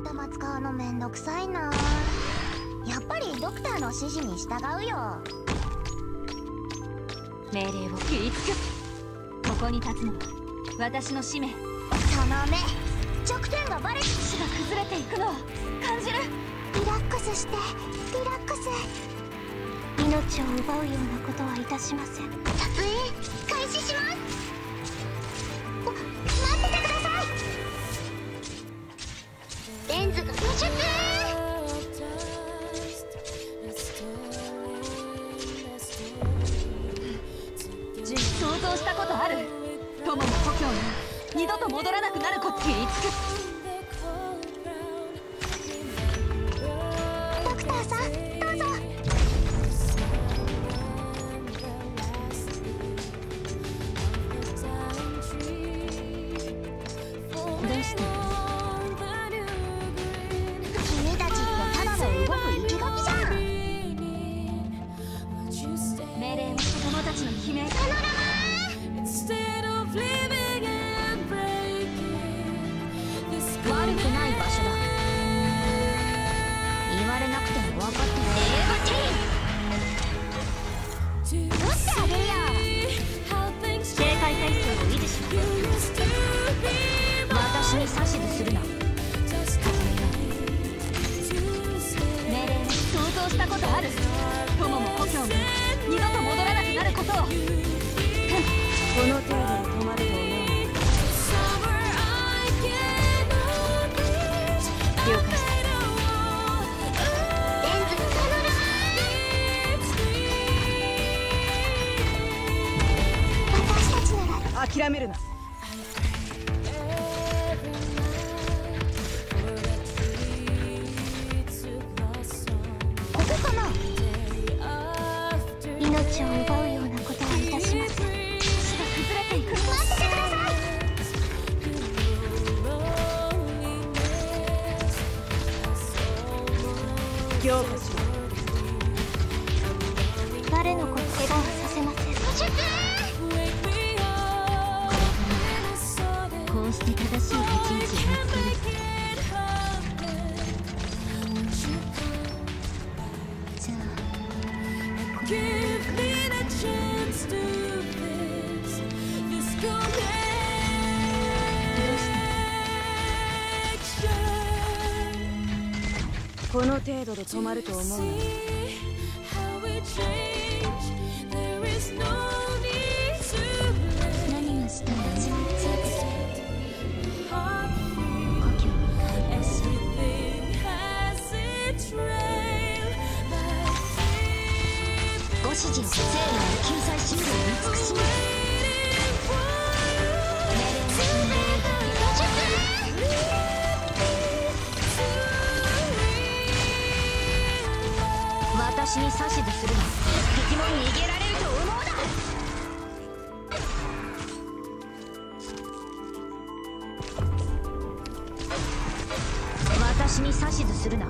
頭使うのめんどくさいな。やっぱりドクターの指示に従うよ。命令を切りつく。ここに立つのは私の使命。その目、弱点がバレて死が崩れていくのを感じる。リラックスして、リラックス。命を奪うようなことはいたしません。撮影開始します。レンズが露出。実想像したことある。友の故郷が二度と戻らなくなること。切りつく。ドクターさん、どうぞ。どうしたの？諦めるな。ここかな。命を奪うようなことはいたしません。死が崩れていく。待っててください。行かしは誰の子を怪我はさせません。こうして正しい立ち位置を見つける。じゃあこれこの程度で止まると思う。何がしたいの？ご指示の生命救済神殿を慈しみます。私に指図するな。敵も逃げられると思うな。私に指図するな。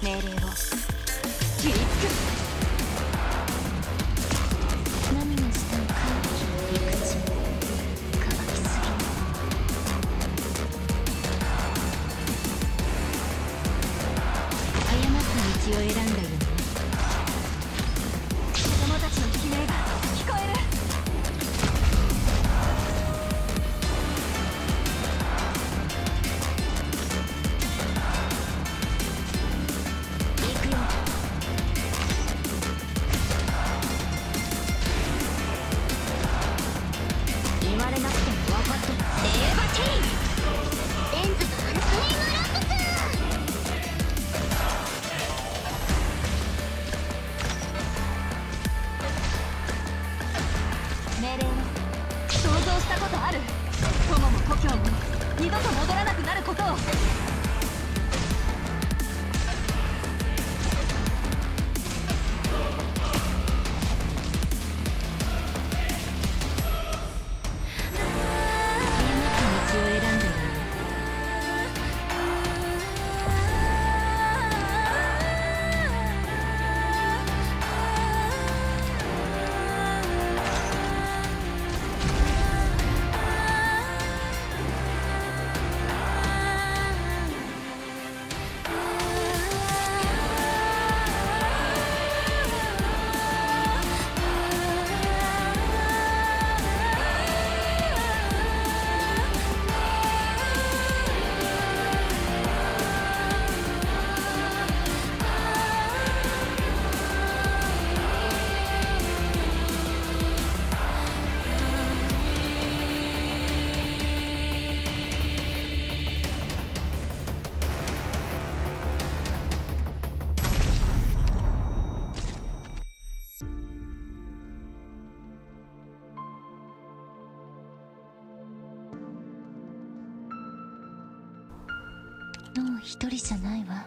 命令を切りつく。道を選んだよね。子供たちの悲鳴が聞こえる。一人じゃないわ。は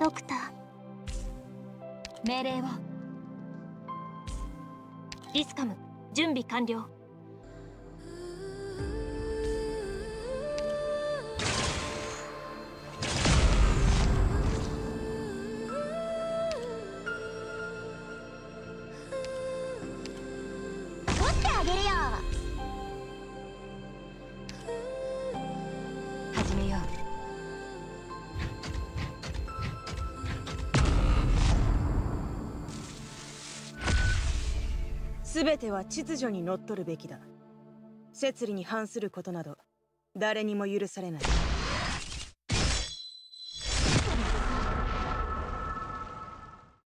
い、ドクター、命令を。リスカム準備完了。取ってあげるよ。全ては秩序にのっとるべきだ。摂理に反することなど誰にも許されない。